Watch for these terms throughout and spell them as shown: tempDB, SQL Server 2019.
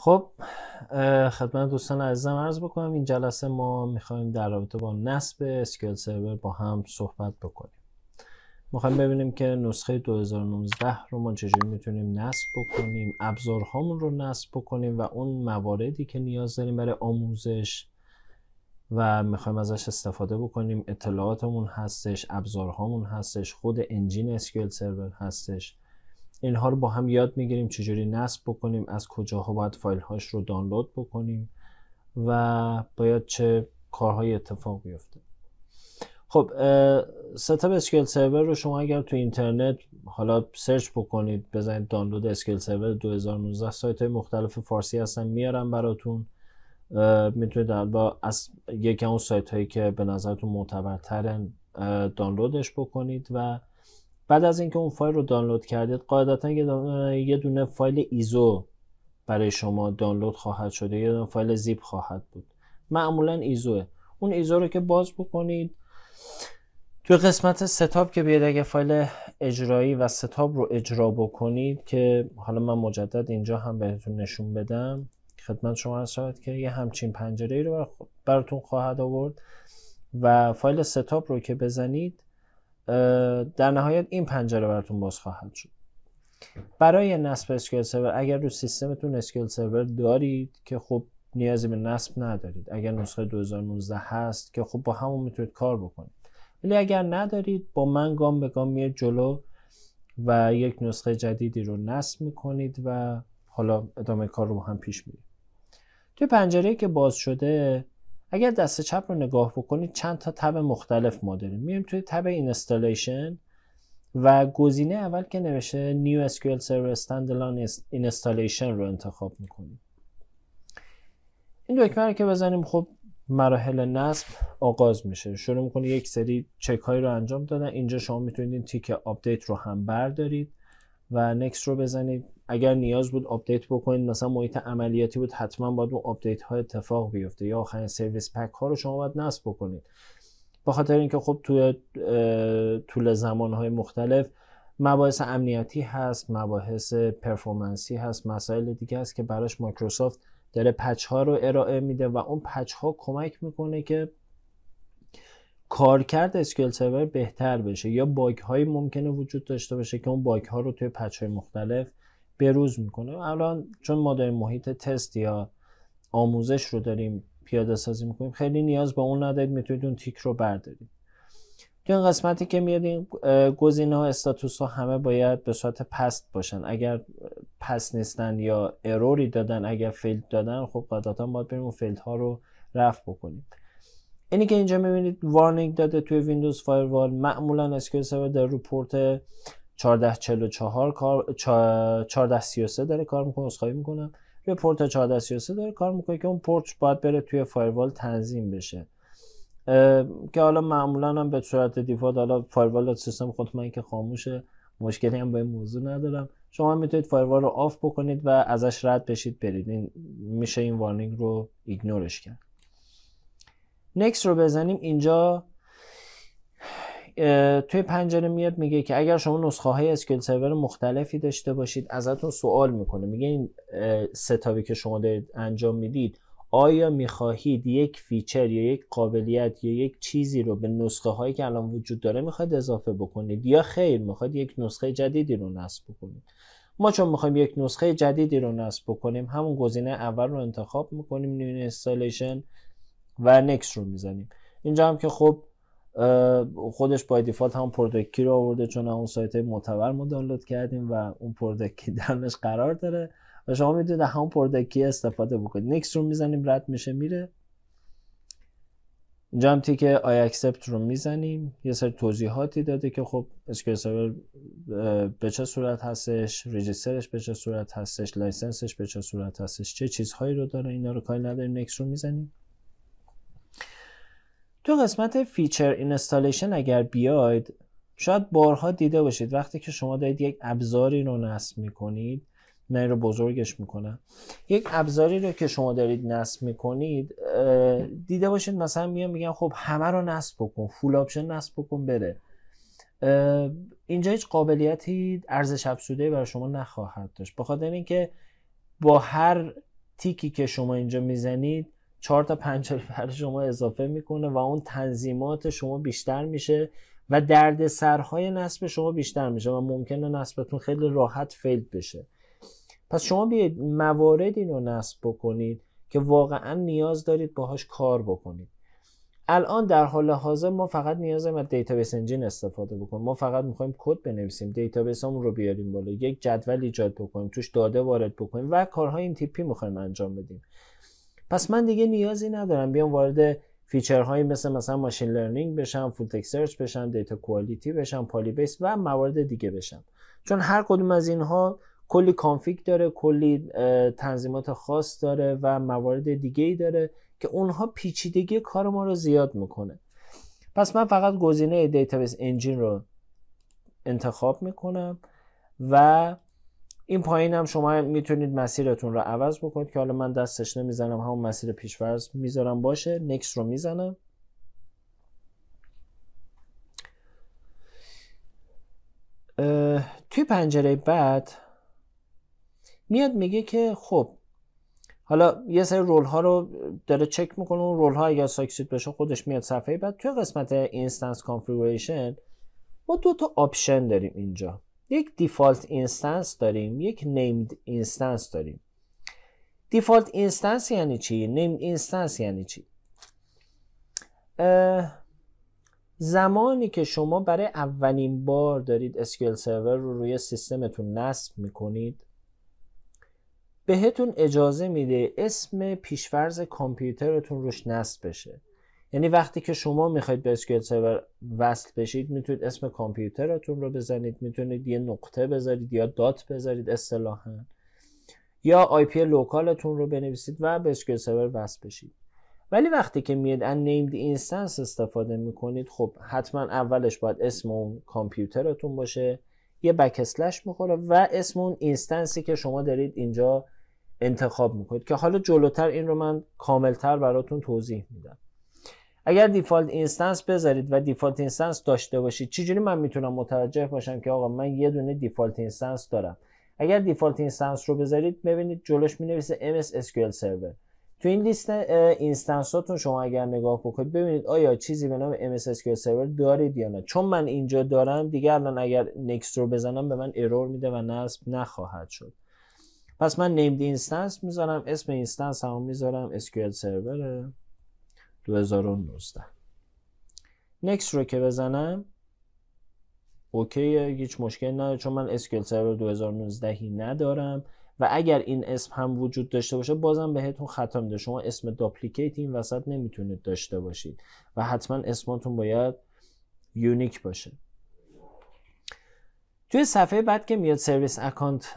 خب خدمت دوستان عزیزم عرض بکنم این جلسه ما میخوایم در رابطه با نصب SQL Server با هم صحبت بکنیم. میخوایم ببینیم که نسخه 2019 رو ما چجوری میتونیم نصب بکنیم، ابزارهامون رو نصب بکنیم و اون مواردی که نیاز داریم برای آموزش و میخوایم ازش استفاده بکنیم. اطلاعاتمون هستش، ابزارهامون هستش، خود انجین SQL Server هستش. اینها رو با هم یاد میگیریم چجوری نصب بکنیم، از کجاها باید فایل هاش رو دانلود بکنیم و باید چه کارهای اتفاق بیفته. خب ستاپ SQL سرور رو شما اگر تو اینترنت حالا سرچ بکنید، بزنید دانلود SQL سرور 2019، سایت های مختلف فارسی هستن میارم براتون، میتونید از یکی اون سایت هایی که به نظرتون معتبرترن دانلودش بکنید و بعد از اینکه اون فایل رو دانلود کردید قاعدتا یه دونه فایل ایزو برای شما دانلود خواهد شد، یه دونه فایل زیپ خواهد بود، معمولا ایزوه. اون ایزو رو که باز بکنید توی قسمت ستاپ که بیاد اگه فایل اجرایی و ستاپ رو اجرا بکنید که حالا من مجدد اینجا هم بهتون نشون بدم خدمت شما شاید که یه همچین پنجره‌ای رو براتون خواهد آورد و فایل ستاپ رو که بزنید در نهایت این پنجره براتون باز خواهد شد. برای نصب SQL Server اگر رو سیستمتون SQL Server دارید که خب نیازی به نصب ندارید، اگر نسخه 2019 هست که خب با همون میتونید کار بکنید، ولی اگر ندارید با من گام به گام میاد جلو و یک نسخه جدیدی رو نصب میکنید و حالا ادامه کار رو با هم پیش میرید. توی پنجره که باز شده اگر دست چپ رو نگاه بکنید چند تا تب مختلف ما داریم. میریم توی تب اینستالیشن و گزینه اول که نوشته نیو SQL Server Standalone Installation رو انتخاب میکنیم. این دکمه رو که بزنیم خب مراحل نصب آغاز میشه، شروع میکنه یک سری چک هایی رو انجام دادن. اینجا شما میتونید این تیک آپدیت رو هم بردارید و نکست رو بزنید. اگر نیاز بود آپدیت بکنید، مثلا محیط عملیاتی بود حتما باید اون آپدیت ها اتفاق بیفته یا آخرین سرویس پک ها رو شما باید نصب بکنید، به خاطر اینکه خب توی طول زمان های مختلف مباحث امنیتی هست، مباحث پرفورمنسی هست، مسائل دیگه هست که براش مایکروسافت داره پچ ها رو ارائه میده و اون پچ ها کمک میکنه که کارکرد SQL Server بهتر بشه یا باگ هایی ممکنه وجود داشته باشه که اون باگ ها رو توی پچ های مختلف بروز میکنه. الان چون ما داریم محیط تست یا آموزش رو داریم پیاده سازی میکنیم خیلی نیاز به اون ندارید، میتونید اون تیک رو بردارید. تو این قسمتی که میادیم گزینه ها استاتوس ها همه باید به صورت پست باشن، اگر پست نیستن یا اروری دادن، اگر فیلد دادن خب قاعدتا باید بریم اون فیلد ها رو رفع بکنیم. اینی که اینجا میبینید وارنینگ داده توی ویندوز فایروال، معمولا SQL Server در پورت 1444 1433 داره کار میکنه، اسخای میکنم روی پورت 1433 داره کار میکنه که اون پورت باید بره توی فایروال تنظیم بشه که حالا معمولا هم به صورت دیفالت، حالا فایروال سیستم خود من که خاموشه مشکلی هم با این موضوع ندارم، شما میتونید فایروال رو آف بکنید و ازش رد بشید برید، این میشه این وارنینگ رو ایگنورش کرد. نکست رو بزنیم. اینجا توی پنجره میاد میگه که اگر شما نسخه های SQL Server مختلفی داشته باشید ازتون سوال میکنه، میگه این ستاپی که شما دارید انجام میدید آیا میخواهید یک فیچر یا یک قابلیت یا یک چیزی رو به نسخه هایی که الان وجود داره میخواید اضافه بکنید یا خیر میخواید یک نسخه جدیدی رو نصب بکنید. ما چون میخوایم یک نسخه جدیدی رو نصب بکنیم همون گزینه اول رو انتخاب میکنیم، نیو اینستالیشن، و نکست رو میزنیم. اینجا هم که خب خودش بای دیفالت هم پروداکت کی رو آورده چون اون سایت معتبر ما دانلود کردیم و اون پروداکت کی درش قرار داره و شما میتونید همون پروداکت کی استفاده بکنید. نکست رو میزنیم، رد میشه میره. اینجا هم تیک آی اکسپت رو میزنیم. یه سری توضیحاتی داده که خب SQL Server به چه صورت هستش، رجیسترش به چه صورت هستش، لایسنسش به چه صورت هستش، چه چیزهایی رو داره، اینا رو کاری نداریم. نکست رو میزنیم. تو قسمت فیچر اینستالیشن اگر بیاید شاید بارها دیده باشید وقتی که شما دارید یک ابزاری رو نصب میکنید، من این رو بزرگش میکنم، یک ابزاری رو که شما دارید نصب میکنید دیده باشید مثلا میگن خب همه رو نصب بکن، فول آپشن نصب بکن بره. اینجا هیچ قابلیتی ارزش افزوده برای شما نخواهد داشت، بخاطر اینکه با هر تیکی که شما اینجا میزنید 4 تا 5 برای شما اضافه میکنه و اون تنظیمات شما بیشتر میشه و دردسرهای نصب شما بیشتر میشه و ممکنه نصبتون خیلی راحت فیل بشه. پس شما بیاید مواردی رو نصب بکنید که واقعا نیاز دارید باهاش کار بکنید. الان در حال حاضر ما فقط نیاز داریم از دیتابیس انجین استفاده بکنیم. ما فقط میخوایم کد بنویسیم، دیتابیسمون رو بیاریم بالا، یک جدول ایجاد بکنیم، توش داده وارد بکنیم و کارهای این تیپی میخوایم انجام بدیم. پس من دیگه نیازی ندارم بیام وارد فیچرهایی مثلا ماشین لرنینگ بشم، فول تکست سرچ بشم، دیتا کوالیتی بشم، پالی بیس و موارد دیگه بشم، چون هر کدوم از اینها کلی کانفیگ داره، کلی تنظیمات خاص داره و موارد دیگه‌ای داره که اونها پیچیدگی کار ما رو زیاد میکنه. پس من فقط گزینه دیتابیس انجین رو انتخاب میکنم و این پایین هم شما میتونید مسیرتون رو عوض بکنید که حالا من دستش نمیزنم، همون مسیر پیش‌فرض میذارم باشه، نکس رو میزنم. توی پنجره بعد میاد میگه که خب حالا یه سری رول ها رو داره چک میکنه، اون رول ها اگر ساکسید بشه خودش میاد صفحه بعد. توی قسمت اینستنس کانفیگوریشن ما 2 تا آپشن داریم اینجا، یک دیفالت اینستنس داریم، یک نیمد اینستنس داریم. دیفالت اینستنس یعنی چی؟ نیمد اینستنس یعنی چی؟ زمانی که شما برای اولین بار دارید SQL سرور رو روی سیستمتون نصب میکنید بهتون اجازه میده اسم پیشفرض کامپیوترتون روش نصب بشه. یعنی وقتی که شما میخواید به SQL Server وصل بشید میتونید اسم کامپیوترتون رو بزنید، میتونید یه نقطه بذارید یا دات بذارید اصطلاحاً، یا IP لوکالتون رو بنویسید و به SQL Server وصل بشید. ولی وقتی که میاد ان نیمد اینستنس استفاده میکنید خب حتما اولش باید اسم اون کامپیوترتون باشه، یه بک اسلش میخوره و اسم اون اینستنسی که شما دارید اینجا انتخاب میکنید که حالا جلوتر این رو من کاملتر براتون توضیح میدم. اگر دیفالت اینستنس بذارید و دیفالت اینستنس داشته باشید چجوری من میتونم متوجه باشم که آقا من یه دونه دیفالت اینستنس دارم؟ اگر دیفالت اینستنس رو بذارید میبینید جلوش مینویسه MS SQL Server. تو این لیست اینستنساتون شما اگر نگاه بکنید ببینید آیا چیزی به نام MS SQL Server دارید یا نه. چون من اینجا دارم دیگه الان اگر نکست رو بزنم به من ارور میده و نصب نخواهد شد. پس من نیمد اینستنس میذارم، اسم اینستنس هم میذارم SQL Server 2019. نکست رو که بزنم اوکیه، هیچ مشکلی نداره چون من SQL Server 2019 ندارم و اگر این اسم هم وجود داشته باشه بازم بهتون خطا میده. شما اسم داپلیکیت این وسط نمیتونید داشته باشید و حتما اسمتون باید یونیک باشه. توی صفحه بعد که میاد سرویس اکانت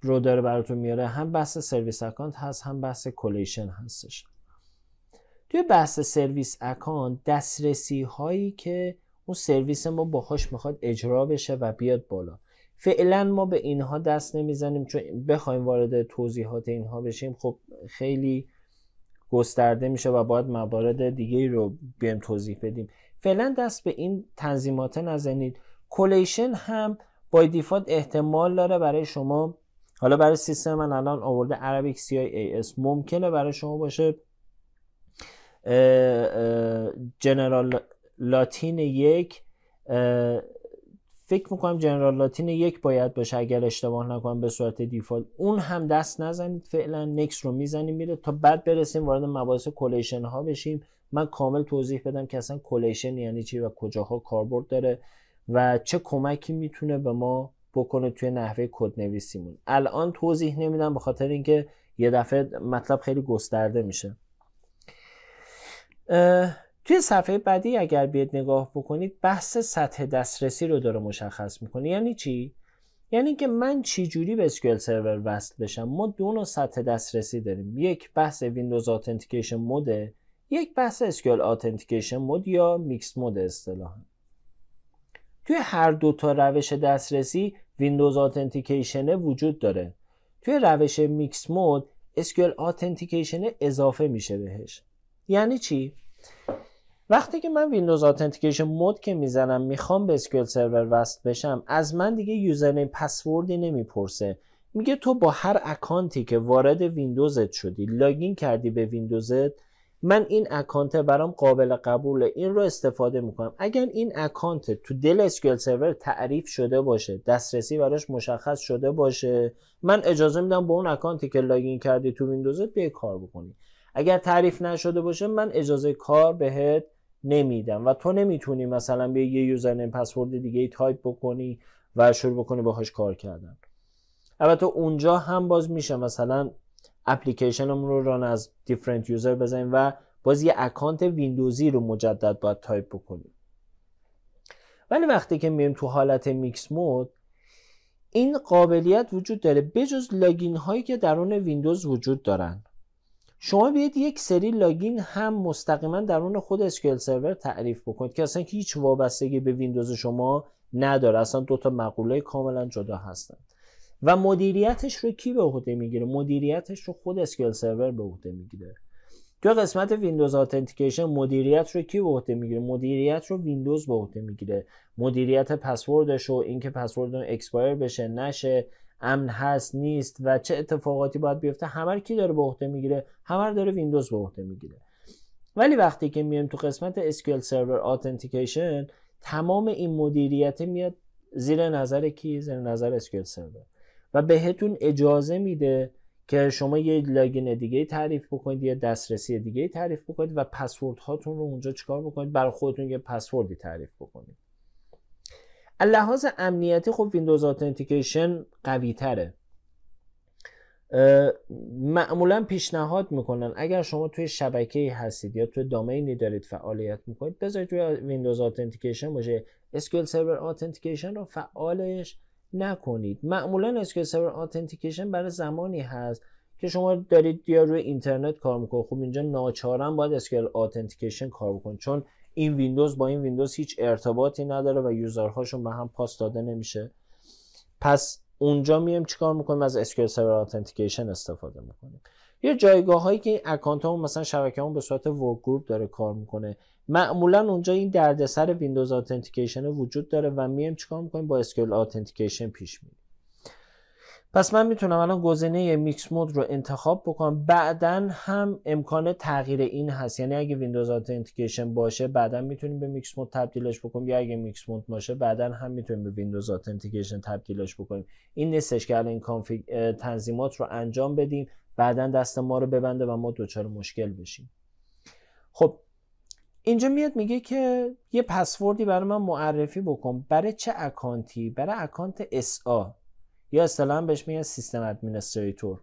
رو داره براتون میاره، هم بحث سرویس اکانت هست هم بحث کلیشن هستش. توی بحث سرویس اکانت دسترسی هایی که اون سرویس ما باهاش میخواد اجرا بشه و بیاد بالا، فعلا ما به اینها دست نمیزنیم چون بخوایم وارد توضیحات اینها بشیم خب خیلی گسترده میشه و باید موارد دیگه رو بیایم توضیح بدیم. فعلا دست به این تنظیمات نزنید. کلیشن هم بای دیفالت احتمال داره برای شما، حالا برای سیستم من الان آورده Arabic CIAS، ممکنه برای شما باشه جنرال لاتین 1، فکر میکنم جنرال لاتین 1 باید باشه اگر اشتباه نکنم به صورت دیفالت، اون هم دست نزنید. فعلا نکس رو میزنیم میره تا بعد برسیم وارد مباحث کلیشن ها بشیم. من کامل توضیح بدم که اصلا کلیشن یعنی چی و کجاها کاربرد داره و چه کمکی میتونه به ما بکنه توی نحوه کد نویسیمون. الان توضیح نمیدم به خاطر اینکه یه دفعه مطلب خیلی گسترده میشه. توی صفحه بعدی اگر بیاید نگاه بکنید بحث سطح دسترسی رو داره مشخص میکنه. یعنی چی؟ یعنی که من چی جوری به SQL Server وصل بشم. ما 2 نوع سطح دسترسی داریم، یک بحث Windows Authentication Mode، یک بحث SQL Authentication Mode یا Mixed Mode اصطلاحاً. توی هر 2 تا روش دسترسی Windows Authentication وجود داره، توی روش Mixed Mode SQL Authentication اضافه میشه بهش. یعنی چی؟ وقتی که من ویندوز آتنتیکیشن مود که میزنم میخوام به SQL Server وصل بشم از من دیگه یوزرنیم پسوردی نمیپرسه، میگه تو با هر اکانتی که وارد ویندوزت شدی لاگین کردی به ویندوزت، من این اکانت برام قابل قبوله، این رو استفاده میکنم. اگر این اکانت تو دل SQL سرور تعریف شده باشه، دسترسی براش مشخص شده باشه، من اجازه میدم با اون اکانتی که لاگین کردی تو ویندوزت بیای کار بکنی. اگر تعریف نشده باشه من اجازه کار بهت نمیدم و تو نمیتونی مثلا به یه یوزرنیم پسورد دیگه ای تایپ بکنی و شروع بکنی باهاش کار کردن. البته اونجا هم باز میشه مثلا اپلیکیشنمون رو ران از دیفرنت یوزر بزنیم و باز یه اکانت ویندوزی رو مجدد باید تایپ بکنیم. ولی وقتی که میریم تو حالت میکس مود این قابلیت وجود داره، بجز لاگین هایی که درون ویندوز وجود دارن شما بیاید یک سری لاگین هم مستقیما درون خود SQL سرور تعریف بکنید که اصلا هیچ وابستگی به ویندوز شما نداره، اصلا دوتا مقوله کاملا جدا هستن و مدیریتش رو کی به عهده میگیره؟ مدیریتش رو خود SQL سرور به عهده میگیره. تو قسمت ویندوز آتنتیکیشن مدیریت رو کی به عهده میگیره؟ مدیریت رو ویندوز به عهده میگیره. مدیریت پسوردش و اینکه پسورد اون اکسپایر بشه نشه، امن هست نیست و چه اتفاقاتی باید بیفته، همه رو کی داره به عهده میگیره؟ همه رو داره ویندوز به عهده میگیره. ولی وقتی که میایم تو قسمت SQL سرور آتنتیکیشن تمام این مدیریت میاد زیر نظر کی؟ زیر نظر SQL سرور و بهتون اجازه میده که شما یه لاگین دیگه تعریف بکنید، یه دسترسی دیگه تعریف بکنید و پسورد هاتون رو اونجا چیکار بکنید؟ برای خودتون یه پسوردی تعریف بکنید. از لحاظ امنیتی خب ویندوز آتنتیکیشن قوی تره. معمولا پیشنهاد میکنن اگر شما توی شبکه‌ای هستید یا توی دامینی دارید فعالیت میکنید بذارید توی ویندوز آتنتیکیشن باشه، SQL سرور آتنتیکیشن رو فعالش نکنید. معمولا SQL سرور آتنتیکیشن برای زمانی هست که شما دارید یا روی اینترنت کار میکنید، خب اینجا ناچارن باید SQL آتنتیکیشن کار بکنید چون این ویندوز با این ویندوز هیچ ارتباطی نداره و یوزرهاشون به هم پاس داده نمیشه. پس اونجا میایم چیکار میکنیم؟ از SQL سرور آتنتیکیشن استفاده میکنیم. یه جایگاه هایی که این اکانت ها مثلا شبکه همون به صورت ورک گروپ داره کار میکنه، معمولا اونجا این دردسر ویندوز آتنتیکیشن وجود داره و میایم چیکار میکنیم؟ با SQL آتنتیکیشن پیش میریم. پس من میتونم الان گزینه میکس مود رو انتخاب بکنم، بعدن هم امکان تغییر این هست، یعنی اگه ویندوز آتنتیکیشن باشه بعدن میتونیم به میکس مود تبدیلش بکنیم، یا اگه میکس مود باشه بعدن هم میتونیم به ویندوز آتنتیکیشن تبدیلش بکنیم. این نیستش که الان این کانفیگ تنظیمات رو انجام بدیم بعدن دست ما رو ببنده و ما دچار مشکل بشیم. خب اینجا میاد میگه که یه پسوردی برای من معرفی بکن. برای چه اکانتی؟ برای اکانت SA یا اصطلاحاً بهش میگن سیستم ادمنستریتور.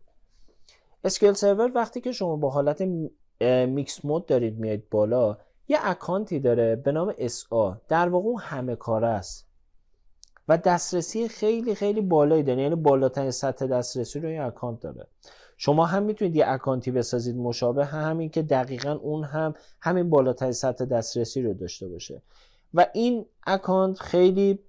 SQL سرور وقتی که شما با حالت میکس مود دارید میاد بالا یه اکانتی داره به نام SA، در واقع اون همه کاره است و دسترسی خیلی خیلی بالایی داره، یعنی بالاترین سطح دسترسی رو این اکانت داره. شما هم میتونید یه اکانتی بسازید مشابه همین که دقیقاً اون هم همین بالاترین سطح دسترسی رو داشته باشه و این اکانت خیلی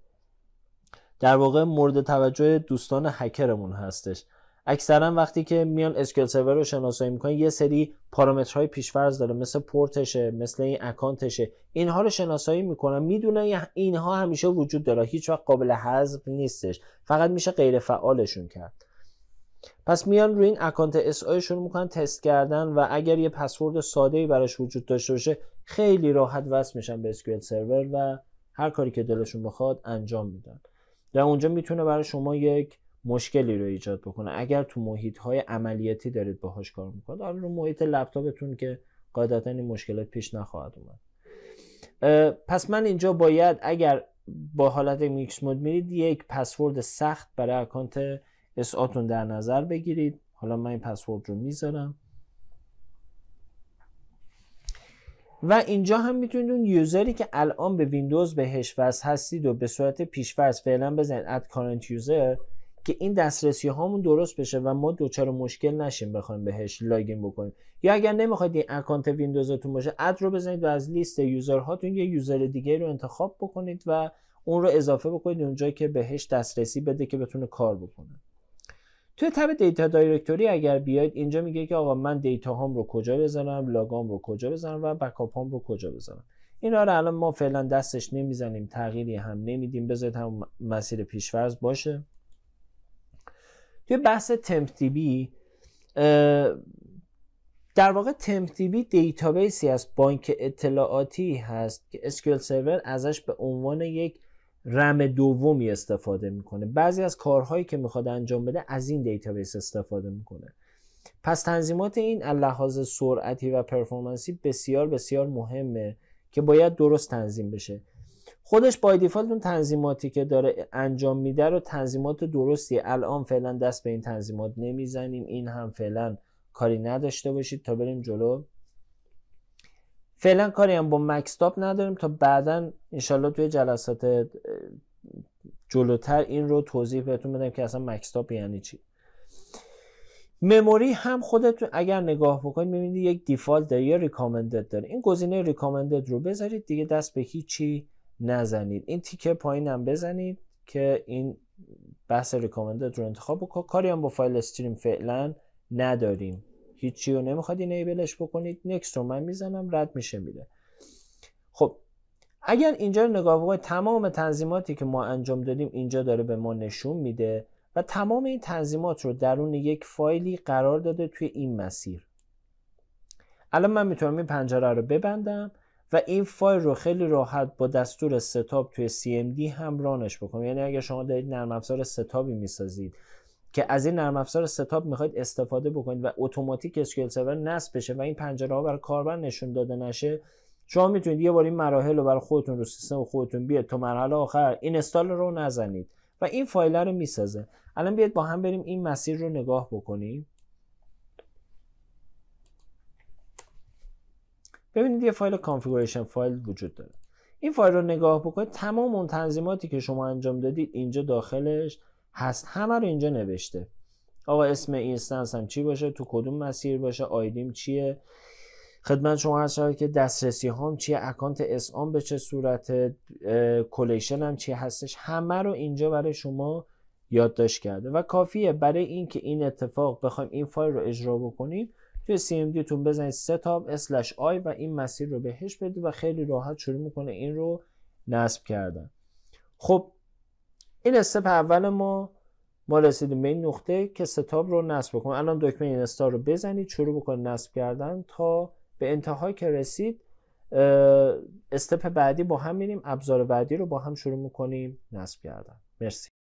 در واقع مورد توجه دوستان هکرمون هستش. اکثرا وقتی که میان SQL سرور رو شناسایی میکنن یه سری پارامترهای پیشفرض داره، مثل پورتشه، مثل این اکانتشه، اینها رو شناسایی میکنن، میدونن اینها همیشه وجود داره، هیچ وقت قابل حذف نیستش، فقط میشه غیر فعالشون کرد. پس میان روی این اکانت SA شروع میکنن تست کردن و اگر یه پسورد ساده‌ای براش وجود داشته باشه خیلی راحت وصل میشن به SQL سرور و هر کاری که دلشون بخواد انجام میدن. در اونجا میتونه برای شما یک مشکلی رو ایجاد بکنه اگر تو محیط های عملیاتی دارید باهاش کار میکنید. حالا رو محیط لپتاپتون که قاعدتا این مشکلات پیش نخواهد اومد. پس من اینجا باید اگر با حالت میکس مود میرید یک پسورد سخت برای اکانت SA تون در نظر بگیرید. حالا من این پسورد رو میذارم و اینجا هم میتونید اون یوزری که الان به ویندوز بهش وصل هستید و به صورت پیش‌فرض فعلا بزنید اد کارنت یوزر که این دسترسی هامون درست بشه و ما دوچار مشکل نشیم بخوایم بهش لاگین بکنیم. یا اگر نمیخواید این اکانت ویندوزتون باشه اد رو بزنید و از لیست یوزر هاتون یه یوزر دیگه رو انتخاب بکنید و اون رو اضافه بکنید اونجا که بهش دسترسی بده که بتونه کار بکنه. توی تب دیتا دایرکتوری اگر بیاید اینجا میگه که آقا من دیتا هام رو کجا بزنم، لاگام رو کجا بزنم و بکاپ هام رو کجا بزنم. اینا رو الان ما فعلا دستش نمیزنیم، تغییری هم نمیدیم، بذارید هم مسیر پیش‌فرض باشه. توی بحث tempDB در واقع tempDB دیتابیسی از بانک اطلاعاتی هست که SQL Server ازش به عنوان یک رم دومی استفاده میکنه. بعضی از کارهایی که میخواد انجام بده از این دیتابیس استفاده میکنه. پس تنظیمات این از لحاظ سرعتی و پرفورمنسی بسیار بسیار مهمه که باید درست تنظیم بشه. خودش بای دیفالت اون تنظیماتی که داره انجام میده رو تنظیمات درستیه. الان فعلا دست به این تنظیمات نمیزنیم، این هم فعلا کاری نداشته باشید تا بریم جلو. فعلا کاری هم با مکستاپ نداریم تا بعدا انشالله توی جلسات جلوتر این رو توضیح بهتون بدم که اصلا مکستاپ یعنی چی. مموری هم خودتون اگر نگاه بکنید میبینید یک دیفالت داره یا ریکامندد داره. این گزینه ریکامندد رو بذارید دیگه، دست به هیچی نزنید. این تیکه پایین هم بزنید که این بحث ریکامندد رو انتخاب بکنید. کاری هم با فایل استریم فعلا نداریم، هیچی رو نمیخواد اینیبلش بکنید. نکست رو من میزنم، رد میشه میده. خب اگر اینجا رو نگاه بکنید تمام تنظیماتی که ما انجام دادیم اینجا داره به ما نشون میده و تمام این تنظیمات رو درون یک فایلی قرار داده توی این مسیر. الان من میتونم این پنجره رو ببندم و این فایل رو خیلی راحت با دستور ستاب توی CMD هم رانش بکنم. یعنی اگر شما دارید نرم افزار ستابی میسازید که از این نرم افزار ستاب میخواید استفاده بکنید و اتوماتیک SQL Server نصب بشه و این پنجره ها برای کاربر نشون داده نشه، شما میتونید یه بار این مراحل رو برای خودتون رو سیستم خودتون بیاد تا مرحله آخر این اینستال رو نزنید و این فایل رو میسازه. الان بیاید با هم بریم این مسیر رو نگاه بکنیم. ببینید یه فایل کانفیگوریشن فایل وجود داره. این فایل رو نگاه بکنید تمام اون تنظیماتی که شما انجام دادید اینجا داخلش هست، همه رو اینجا نوشته. آقا اسم اینستنس هم چی باشه، تو کدوم مسیر باشه، آیدیم چیه، خدمت شما هر شده که دسترسی هم چیه، اکانت اس آم به چه صورت، کلیشن هم چی هستش، همه رو اینجا برای شما یادداشت کرده و کافیه برای اینکه این اتفاق بخوایم این فایل رو اجرا بکنیم توی CMD تون بزنید setup/i و این مسیر رو بهش بدید و خیلی راحت شروع میکنه این رو نصب کردن. خب این استپ اول ما رسیدیم به این نقطه که ستاب رو نصب بکنم. الان دکمه اینستال رو بزنید شروع بکنید نصب کردن تا به انتهای که رسید استپ بعدی با هم میریم، ابزار بعدی رو با هم شروع میکنیم نصب کردن. مرسی.